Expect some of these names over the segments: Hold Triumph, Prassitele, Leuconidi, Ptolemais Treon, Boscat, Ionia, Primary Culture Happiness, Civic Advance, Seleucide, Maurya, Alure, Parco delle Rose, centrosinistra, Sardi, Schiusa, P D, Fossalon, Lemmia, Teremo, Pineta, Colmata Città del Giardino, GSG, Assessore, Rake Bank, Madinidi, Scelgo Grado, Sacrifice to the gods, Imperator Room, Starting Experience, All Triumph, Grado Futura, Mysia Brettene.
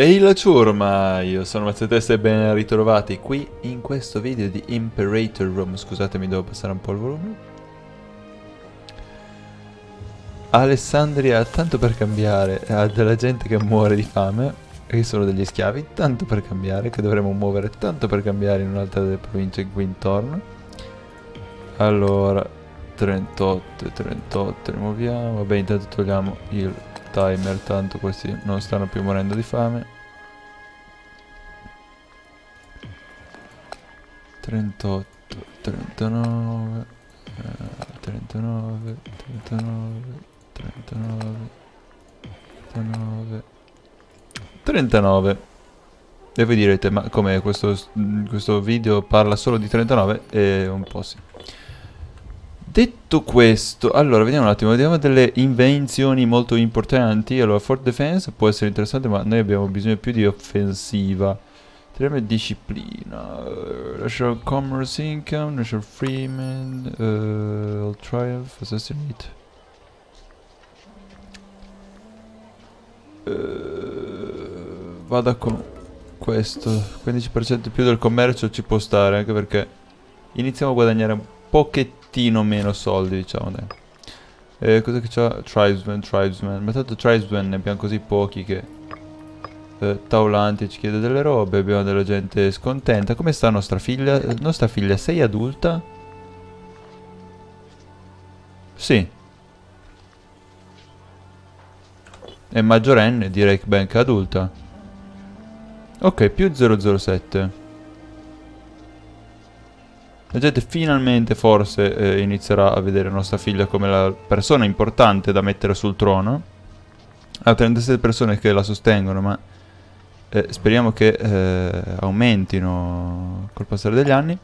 Ehi la ciurma, io sono Matsetes e ben ritrovati qui in questo video di Imperator Room. Scusatemi, devo passare un po' il volume. Alessandria, tanto per cambiare, ha della gente che muore di fame e sono degli schiavi, tanto per cambiare, che dovremmo muovere tanto per cambiare in un'altra delle province qui intorno. Allora, 38, rimuoviamo, vabbè, intanto togliamo il timer, tanto questi non stanno più morendo di fame. 38, 39. E voi direte, ma come questo video parla solo di 39? E un po' sì. Detto questo, allora vediamo un attimo, vediamo delle invenzioni molto importanti. Allora, Fort Defense può essere interessante, ma noi abbiamo bisogno più di offensiva. Teremo disciplina, Natural Commerce Income, Natural Freeman, All Triumph, Assessore. Vada con questo, 15% più del commercio ci può stare, anche perché iniziamo a guadagnare un pochettino meno soldi, diciamo, dai. Cosa che c'ha? Tribesman, ma tanto Tribesman ne abbiamo così pochi che Taulante ci chiede delle robe, abbiamo della gente scontenta. Come sta nostra figlia? Nostra figlia, sei adulta? Sì. È maggiorenne di Rake Bank, adulta. Ok, più 007. La gente finalmente forse inizierà a vedere nostra figlia come la persona importante da mettere sul trono. Ha 37 persone che la sostengono, ma speriamo che aumentino col passare degli anni.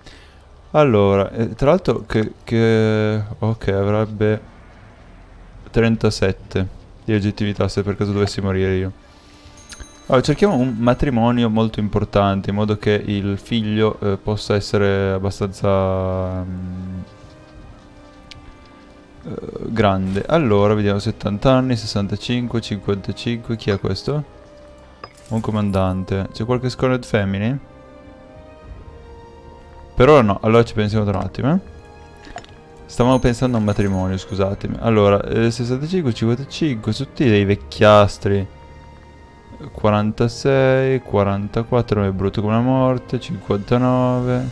Allora, tra l'altro ok, avrebbe 37 di legittimità se per caso dovessi morire io. Allora, cerchiamo un matrimonio molto importante, in modo che il figlio possa essere abbastanza grande. Allora, vediamo, 70 anni, 65, 55, chi è questo? Un comandante. C'è qualche Scorned Family? Per ora no, allora ci pensiamo tra un attimo. Stavamo pensando a un matrimonio, scusatemi. Allora, 65, 55, tutti dei vecchiastri. 46, 44, non è brutto come una morte, 59.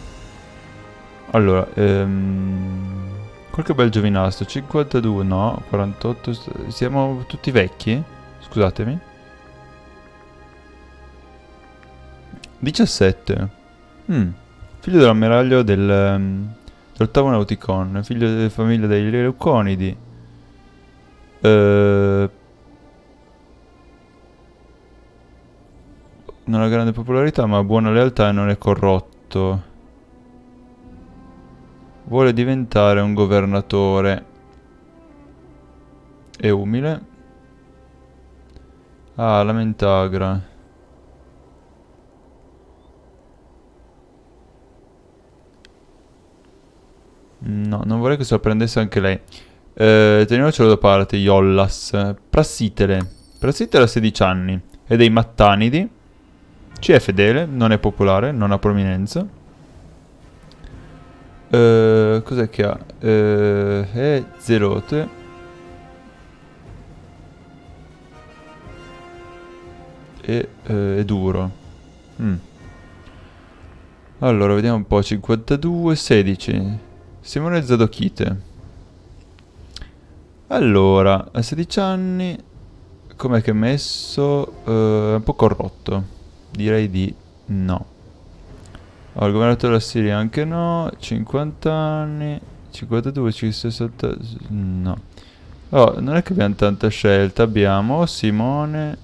Allora, qualche bel giovinastro, 52, no, 48, siamo tutti vecchi? Scusatemi. 17. Figlio dell'ammiraglio dell'ottavo Nauticon, figlio della famiglia dei Leuconidi. Non ha grande popolarità, ma ha buona lealtà e non è corrotto. Vuole diventare un governatore. È umile. Ah, la mentagra. No, non vorrei che sorprendesse anche lei. Teniamocelo da parte, Iollas. Prassitele. Prassitele ha 16 anni. È dei Mattanidi. Ci è fedele, non è popolare, non ha prominenza. Cos'è che ha? È zelote. E è duro. Allora, vediamo un po'. 52, 16. Simone Zadokite. Allora, a 16 anni... Com'è che è messo? È un po' corrotto. Direi di no. Allora, il governatore della Siria anche no. 50 anni. 52, 60... No. Oh, non è che abbiamo tanta scelta. Abbiamo Simone.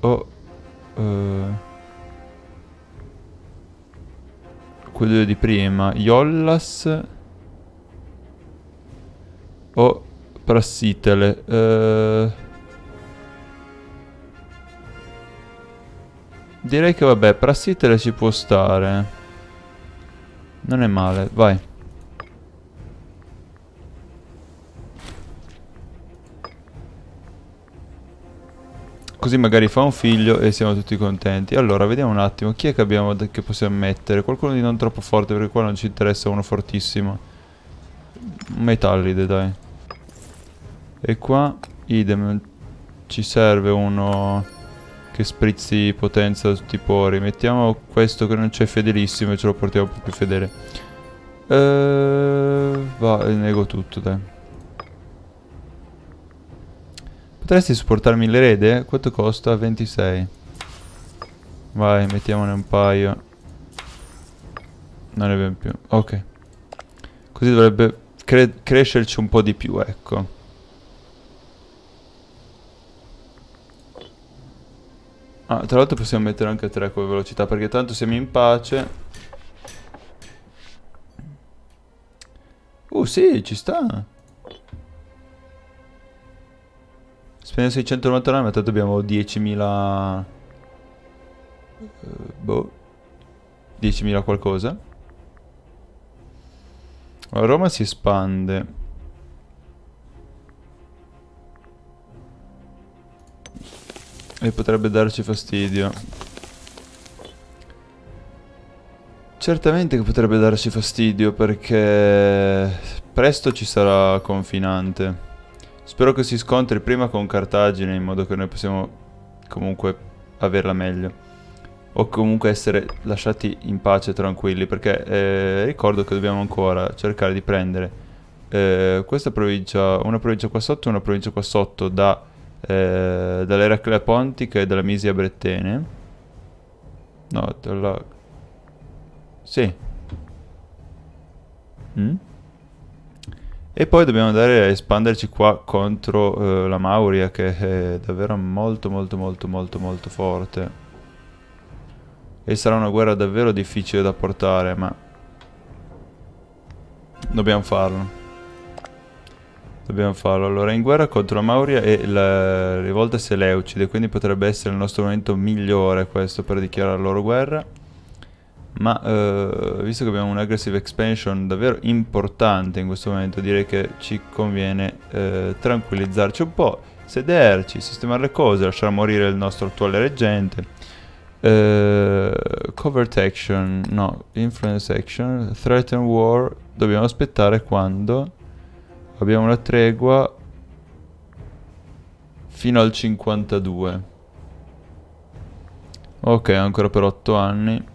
Quello di prima. Iollas. Prassitele. Direi che vabbè, Prassitele ci può stare. Non è male, vai. Così magari fa un figlio e siamo tutti contenti. Allora, vediamo un attimo. Chi è che abbiamo che possiamo mettere? Qualcuno di non troppo forte, perché qua non ci interessa uno fortissimo. Metallide, dai. E qua, idem. Ci serve uno che sprizzi potenza a tutti i pori. Mettiamo questo che non c'è fedelissimo e ce lo portiamo un po' più fedele. Va, nego tutto, dai. Potresti supportarmi l'erede? Quanto costa? 26. Vai, mettiamone un paio. Non ne abbiamo più. Ok. Così dovrebbe crescerci un po' di più, ecco. Ah, tra l'altro possiamo mettere anche 3 come velocità, perché tanto siamo in pace. Sì, ci sta. Spendiamo 699, ma tanto abbiamo 10.000... boh... 10.000 qualcosa. Allora, Roma si espande. E potrebbe darci fastidio. Certamente che potrebbe darci fastidio, perché... presto ci sarà confinante. Spero che si scontri prima con Cartagine, in modo che noi possiamo comunque averla meglio. O comunque essere lasciati in pace, tranquilli. Perché ricordo che dobbiamo ancora cercare di prendere questa provincia, una provincia qua sotto e una provincia qua sotto dall'Eraclea Pontica e dalla Mysia Brettene. No, dalla... sì. E poi dobbiamo andare a espanderci qua contro la Maurya, che è davvero molto forte. E sarà una guerra davvero difficile da portare, ma... dobbiamo farlo. Dobbiamo farlo. Allora, in guerra contro la Maurya e la rivolta Seleucide, quindi potrebbe essere il nostro momento migliore questo per dichiarare la loro guerra. Ma visto che abbiamo un'aggressive expansion davvero importante in questo momento, direi che ci conviene tranquillizzarci un po', sederci, sistemare le cose, lasciare morire il nostro attuale reggente. Covert action, no, influence action, threaten war. Dobbiamo aspettare quando abbiamo una tregua fino al 52. Ok, ancora per 8 anni.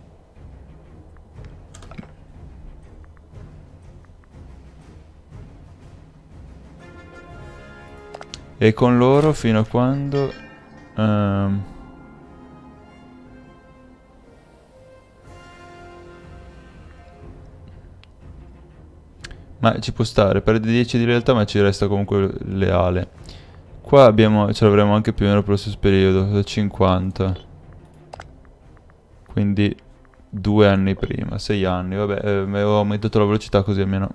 E con loro fino a quando... ma ci può stare, perde 10 di lealtà ma ci resta comunque leale. Qua abbiamo, ce l'avremo anche più o meno per lo stesso periodo, 50. Quindi 2 anni prima, 6 anni, vabbè, ho aumentato la velocità così almeno...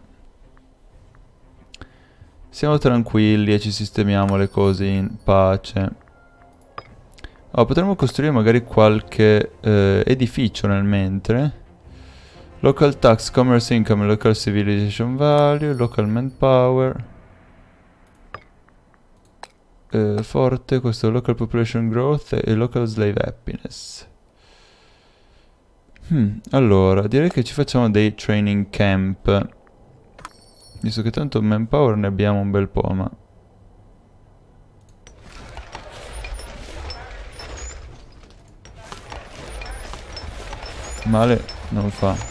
siamo tranquilli e ci sistemiamo le cose in pace. Oh, potremmo costruire magari qualche edificio nel mentre. Local tax, commerce income, local civilization value, local manpower. Forte, questo è local population growth e local slave happiness. Allora, direi che ci facciamo dei training camp. Visto che tanto manpower ne abbiamo un bel po', ma... male non fa.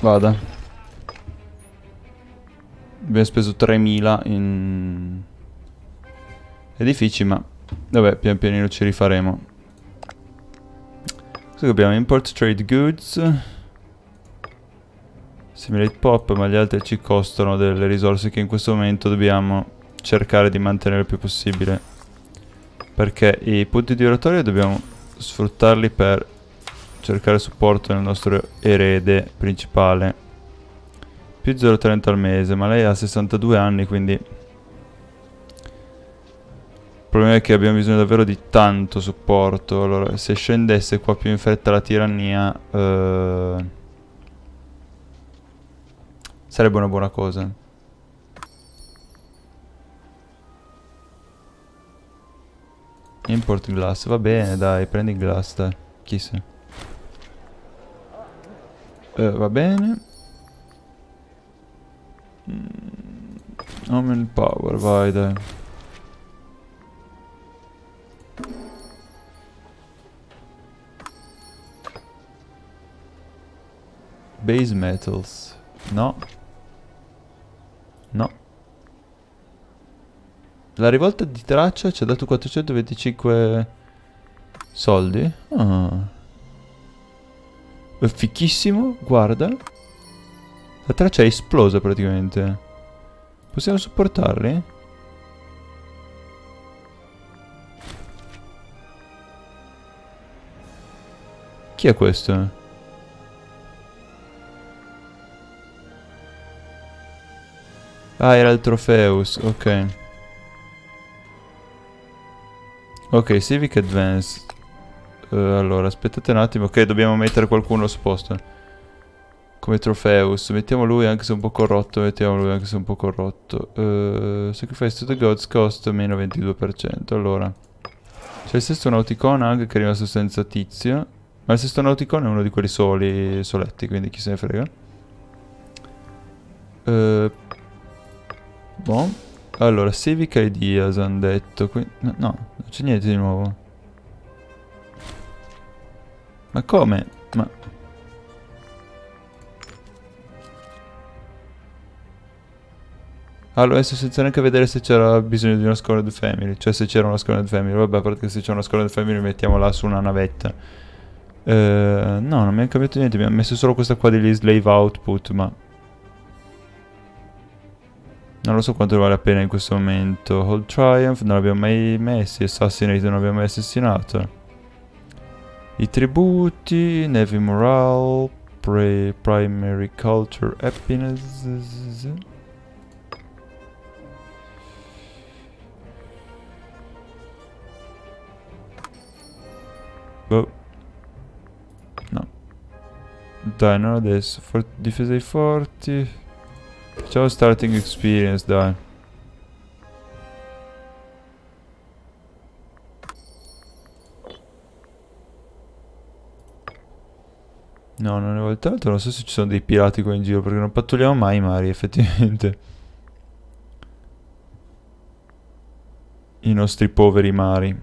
Vada. Abbiamo speso 3.000 in edifici, ma vabbè, pian pianino ci rifaremo. Così abbiamo import trade goods, simulate pop, ma gli altri ci costano delle risorse che in questo momento dobbiamo cercare di mantenere il più possibile, perché i punti di oratorio dobbiamo sfruttarli per cercare supporto nel nostro erede principale. Più 0,30 al mese, ma lei ha 62 anni, quindi problema è che abbiamo bisogno davvero di tanto supporto. Allora, se scendesse qua più in fretta la tirannia, sarebbe una buona cosa. Import glass, va bene, dai, prendi glass, dai. Chi se? Va bene. Omen power, vai, dai. Base metals. No. No. La rivolta di traccia ci ha dato 425 soldi. Ah. È fichissimo, guarda. La traccia è esplosa praticamente. Possiamo supportarli? Chi è questo? Ah, era il Trofeus, ok. Ok, Civic Advance. Allora, aspettate un attimo. Ok, dobbiamo mettere qualcuno, lo sposto. Come Trofeus. Mettiamo lui anche se è un po' corrotto. Sacrifice to the gods, cost meno 22%. Allora, c'è il sesto Nauticon anche che è rimasto senza tizio. Ma il sesto Nauticon è uno di quelli soli, soletti, quindi chi se ne frega. Boh. Allora, Civic Ideas hanno detto. No, non c'è niente di nuovo. Ma come? Ma... allora, adesso senza neanche vedere se c'era bisogno di una Scorned Family. Cioè se c'era una Scorned Family. Vabbè, a parte che se c'è una Scorned Family mettiamo là su una navetta. No, non mi ha cambiato niente. Mi ha messo solo questa qua degli Slave Output, ma... non lo so quanto vale la pena in questo momento. Hold Triumph non l'abbiamo mai messi. Assassinate non l'abbiamo mai assassinato. I tributi, Navy Morale, Primary Culture, Happiness. Boh. No. Dai, non adesso. Difesa dei forti. Ciao starting experience, dai. No, non ne ho tanto. Non so se ci sono dei pirati qua in giro, perché non pattuliamo mai i mari, effettivamente. I nostri poveri mari.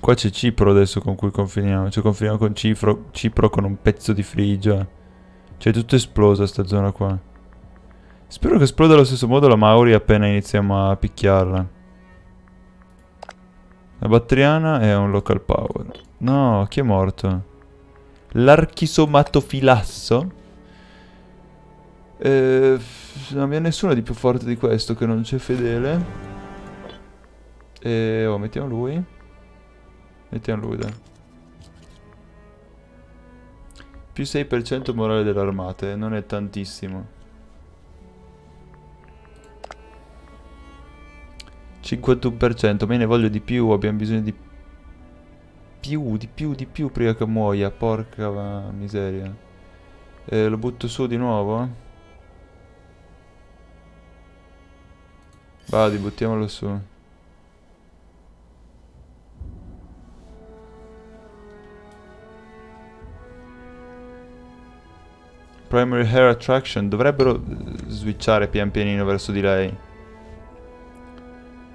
Qua c'è Cipro adesso con cui confiniamo. Cioè confiniamo con Cipro con un pezzo di Frigia. Cioè, tutto è esplosa sta zona qua. Spero che esploda allo stesso modo la Maurya appena iniziamo a picchiarla. La batteriana è un local power. No, chi è morto? L'archisomatofilasso? Non vi è nessuno di più forte di questo che non c'è fedele. Oh, mettiamo lui. Mettiamo lui, dai. Più 6% morale dell'armata, non è tantissimo. 51%, me ne voglio di più, abbiamo bisogno di più, di più prima che muoia, porca miseria. Lo butto su di nuovo? Vadi, buttiamolo su. Primary Hair Attraction, dovrebbero switchare pian pianino verso di lei.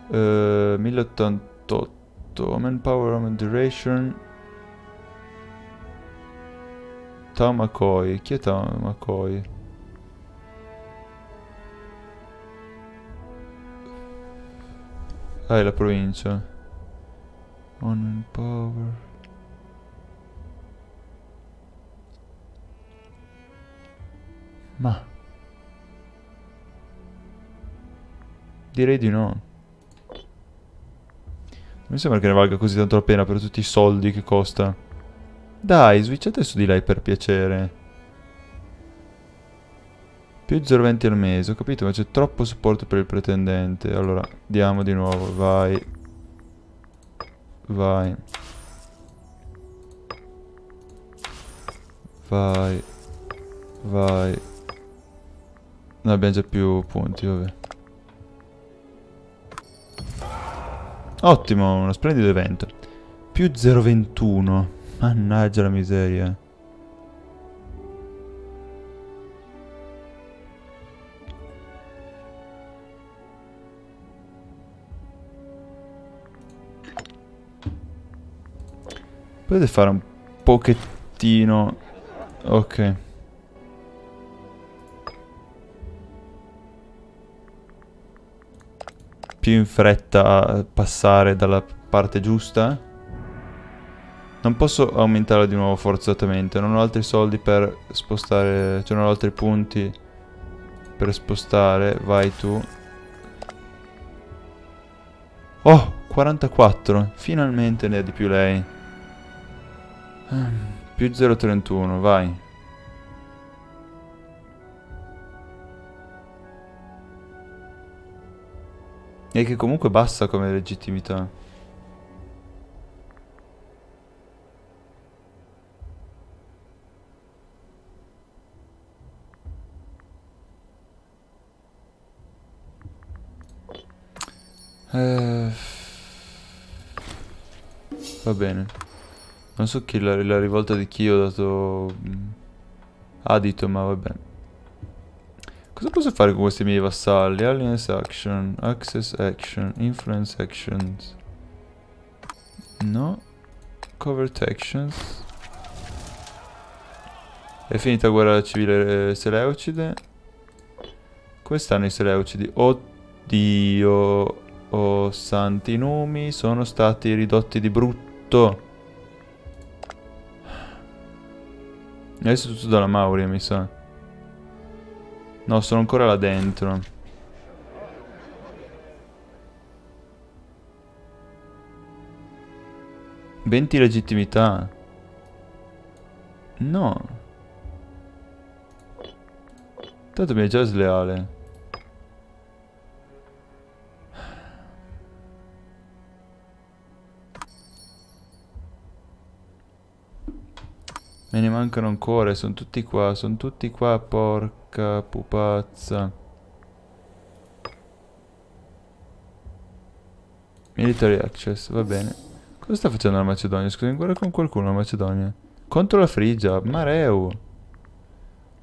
1088, Manpower, Omen Duration. Tamakoi, chi è Tamakoi? Ah, è la provincia. Omen Power. Ma direi di no. Non mi sembra che ne valga così tanto la pena per tutti i soldi che costa. Dai, switchate su di lei per piacere. Più 0,20 al mese, ho capito, ma c'è troppo supporto per il pretendente. Allora, diamo di nuovo, vai. Vai. Vai. Vai. Non abbiamo già più punti, vabbè. Ottimo, uno splendido evento. Più 0,21. Mannaggia la miseria. Potete fare un pochettino. Ok. Più in fretta a passare dalla parte giusta. Non posso aumentarla di nuovo forzatamente. Non ho altri soldi per spostare. Cioè non ho altri punti per spostare. Vai tu. Oh, 44. Finalmente ne ha di più lei. Più 0,31. Vai. E che comunque bassa come legittimità. Va bene. Non so chi la rivolta di chi ho dato adito, ma vabbè. Cosa posso fare con questi miei vassalli? Alliance action, access action, influence actions. No. Covert actions. È finita la guerra civile Seleucide. Come stanno i Seleucidi? Oddio. Oh, santi nomi. Sono stati ridotti di brutto. Adesso tutto dalla Maurya, mi sa. No, sono ancora là dentro. Venti legittimità. No. Tanto mi è già sleale. Me ne mancano ancora, sono tutti qua, porca. Pupazza. Military access, va bene. Cosa sta facendo la Macedonia? Scusa, in guerra con qualcuno la Macedonia? Contro la Frigia, Mareu.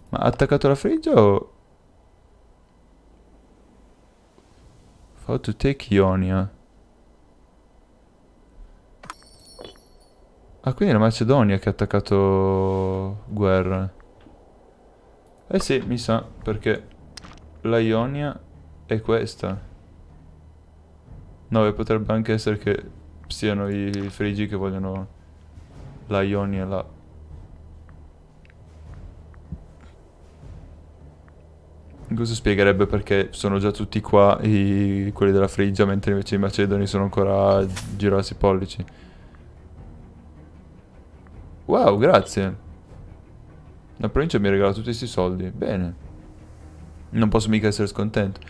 Ma ha attaccato la Frigia o... How to take Ionia. Ah, quindi è la Macedonia che ha attaccato guerra. Eh sì, mi sa, perché la Ionia è questa. No, e potrebbe anche essere che siano i Frigi che vogliono la Ionia là. Questo spiegherebbe perché sono già tutti qua quelli della Frigia, mentre invece i Macedoni sono ancora a girarsi i pollici. Wow, grazie. La provincia mi regala tutti questi soldi. Bene. Non posso mica essere scontento.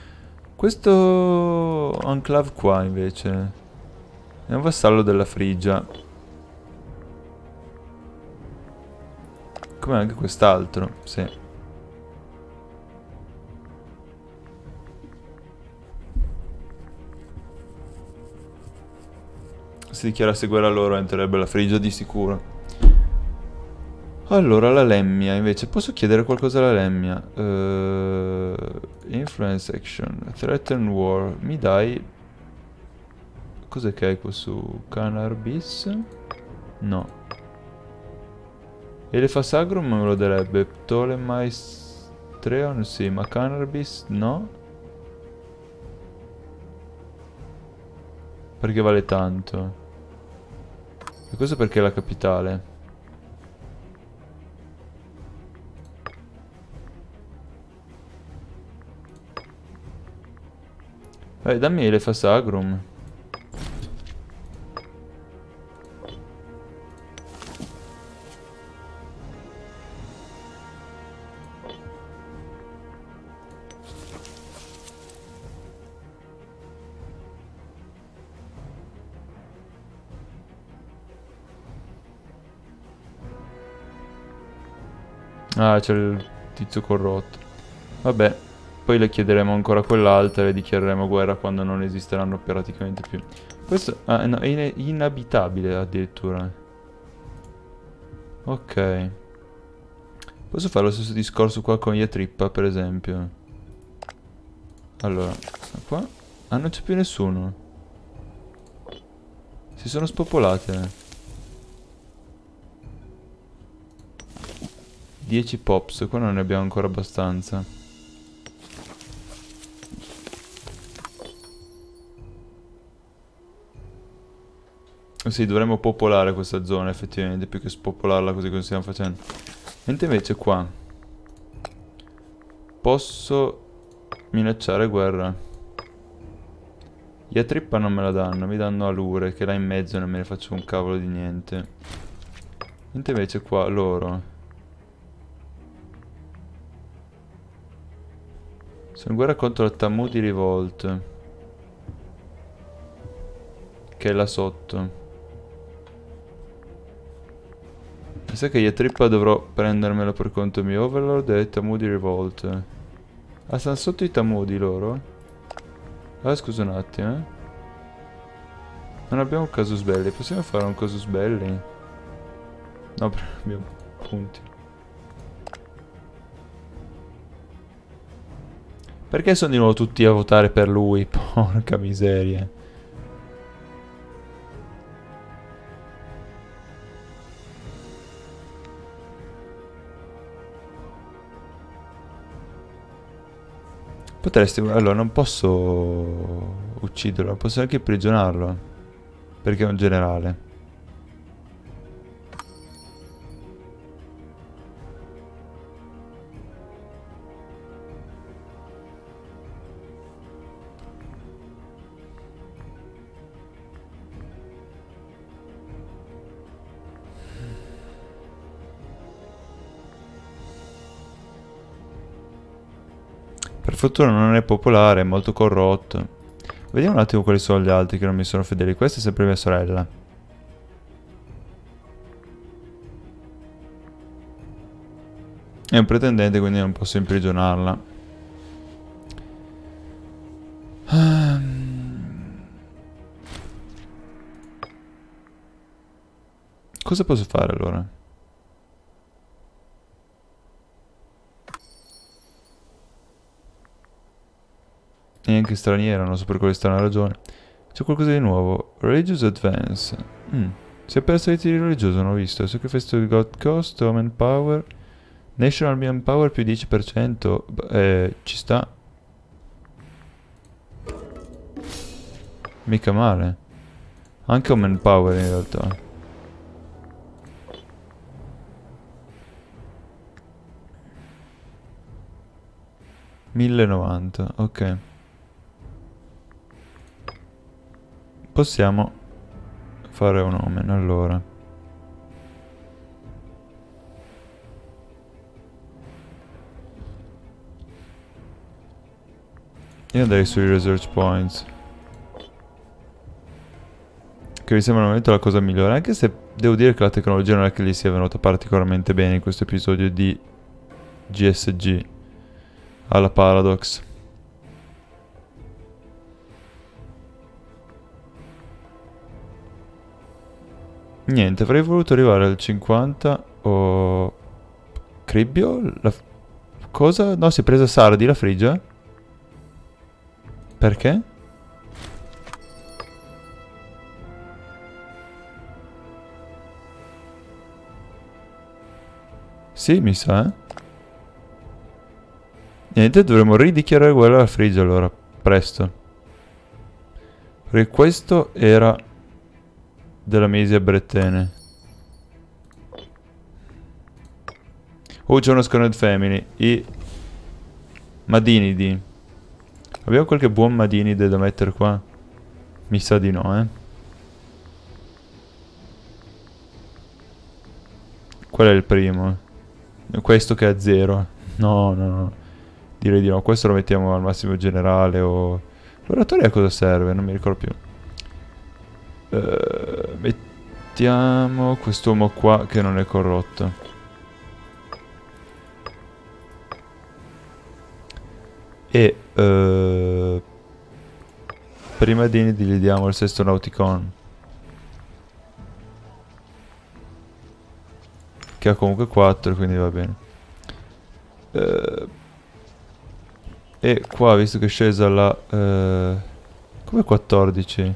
Questo enclave qua invece è un vassallo della Frigia. Come anche quest'altro. Sì. Se dichiarasse guerra a loro entrerebbe la Frigia di sicuro. Allora, la Lemmia, invece, posso chiedere qualcosa alla Lemmia? Influence action, threaten war, mi dai... Cos'è che hai qua su? Cannabis? No. Elefa Sagrum me lo darebbe, Ptolemais Treon sì, ma Cannabis no. Perché vale tanto. E questo perché è la capitale. Vai, dammi l'Elefa Sagrum. Ah, c'è il tizio corrotto. Vabbè, poi le chiederemo ancora quell'altra e dichiareremo guerra quando non esisteranno praticamente più. Questo no, è inabitabile addirittura. Ok. Posso fare lo stesso discorso qua con gli Atrippa, per esempio. Allora, qua. Ah, non c'è più nessuno. Si sono spopolate. 10 pops, qua non ne abbiamo ancora abbastanza. Sì, dovremmo popolare questa zona effettivamente, più che spopolarla così come stiamo facendo. Mentre invece qua posso minacciare guerra. Gli Atrippa non me la danno, mi danno Alure, che là in mezzo non me ne faccio un cavolo di niente. Mentre invece qua loro sono in guerra contro la Tamu di Rivolt, che è là sotto. Mi sa che gli Atrippa dovrò prendermelo per conto mio. Overlord e Tamu di Rivolt. Ah, stanno sotto i Tamu di loro? Ah, scusa un attimo, eh. Non abbiamo un casus belli. Possiamo fare un casus belli? No, però abbiamo punti. Perché sono di nuovo tutti a votare per lui? Porca miseria. Potresti... Allora, non posso ucciderlo. Posso anche imprigionarlo, perché è un generale. Per fortuna non è popolare, è molto corrotto. Vediamo un attimo quali sono gli altri che non mi sono fedeli. Questa è sempre mia sorella. È un pretendente, quindi non posso imprigionarla. Cosa posso fare allora? Neanche straniera, non so per quale strana ragione. C'è qualcosa di nuovo. Religious Advance. Si è perso il tiro religioso, non ho visto. Sacrifice to the gods cost, Manpower. National Manpower più 10%. Ci sta. Mica male. Anche un Manpower in realtà. $1090, ok. Possiamo fare un omen, allora. Io andrei sui research points, che mi sembra al momento la cosa migliore. Anche se devo dire che la tecnologia non è che gli sia venuta particolarmente bene in questo episodio di GSG alla Paradox. Niente, avrei voluto arrivare al 50 o... Cribbio? La... Cosa? No, si è presa Sardi, la Frigia? Perché? Sì, mi sa, eh. Niente, dovremmo ridichiarare guerra alla Frigia allora, presto. Perché questo era... della Mysia Brettene. Oh, c'è uno Scorned Family. I Madinidi. Abbiamo qualche buon Madinide da mettere qua? Mi sa di no, eh. Qual è il primo? Questo che è a 0. No, no, no. Direi di no. Questo lo mettiamo al massimo generale o... L'oratorio a cosa serve? Non mi ricordo più. Mettiamo quest'uomo qua che non è corrotto. E prima di Nidi gli diamo il sesto Nauticon, che ha comunque 4, quindi va bene. E qua, visto che è scesa la... come 14?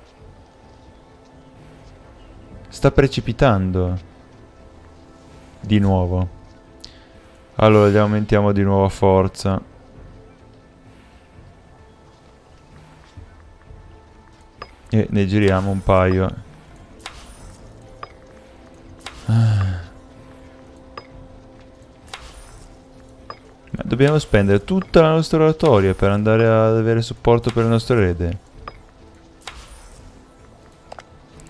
Sta precipitando di nuovo. Allora gli aumentiamo di nuovo a forza. E ne giriamo un paio. Dobbiamo spendere tutta la nostra oratoria per andare ad avere supporto per il nostro erede,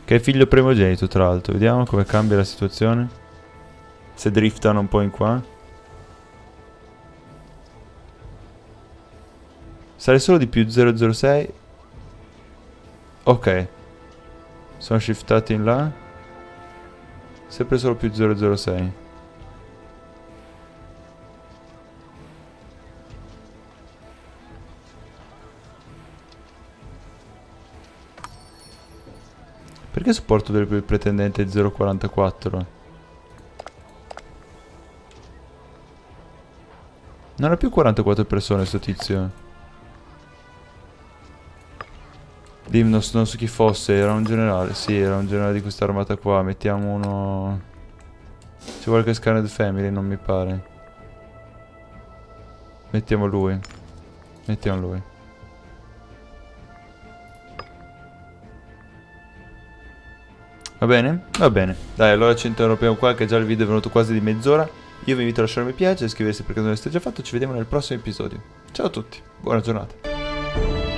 che è figlio primogenito, tra l'altro. Vediamo come cambia la situazione, se driftano un po' in qua. Sale solo di più 006. Ok, sono shiftati in là. Sempre solo più 006. Perché supporto del pretendente 044? Non ha più 44 persone sto tizio. Dim, non so chi fosse, era un generale. Sì, era un generale di questa armata qua. Mettiamo uno... Ci vuole che Scorned Family, non mi pare. Mettiamo lui. Mettiamo lui. Va bene? Va bene. Dai, allora ci interrompiamo qua, che già il video è venuto quasi di mezz'ora. Io vi invito a lasciare un mi piace, iscriversi perché non l'avete già fatto. Ci vediamo nel prossimo episodio. Ciao a tutti, buona giornata.